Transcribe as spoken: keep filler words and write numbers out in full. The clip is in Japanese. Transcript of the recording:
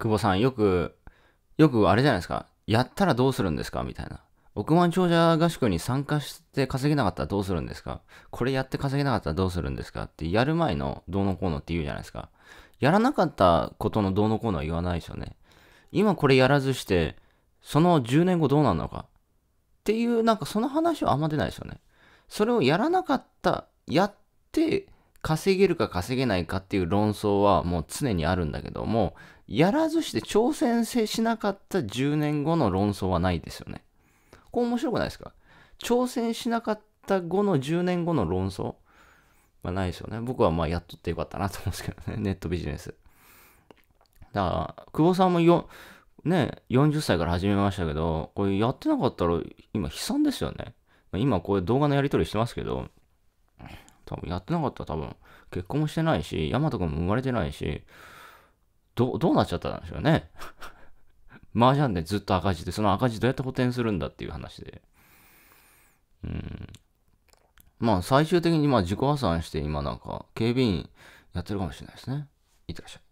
久保さん、よく、よくあれじゃないですか。やったらどうするんですかみたいな。億万長者合宿に参加して稼げなかったらどうするんですか、これやって稼げなかったらどうするんですかって、やる前のどうのこうのって言うじゃないですか。やらなかったことのどうのこうのは言わないですよね。今これやらずして、そのじゅうねんごどうなるのかっていう、なんかその話はあんま出ないですよね。それをやらなかった、やって稼げるか稼げないかっていう論争はもう常にあるんだけども、やらずして挑戦しなかったじゅうねんごの論争はないですよね。これ面白くないですか？挑戦しなかった後のじゅうねんごの論争はないですよね。僕はまあやっとってよかったなと思うんですけどね、ネットビジネス。だから、久保さんもよ、ね、よんじゅっさいから始めましたけど、これやってなかったら今悲惨ですよね。今こういう動画のやり取りしてますけど、多分やってなかったら多分結婚もしてないし、大和くんも生まれてないし、ど, どうなっちゃったんでしょうね。麻雀でずっと赤字で、その赤字どうやって補填するんだっていう話で。うん。まあ最終的にまあ自己破産して、今なんか警備員やってるかもしれないですね。いってらっしゃい。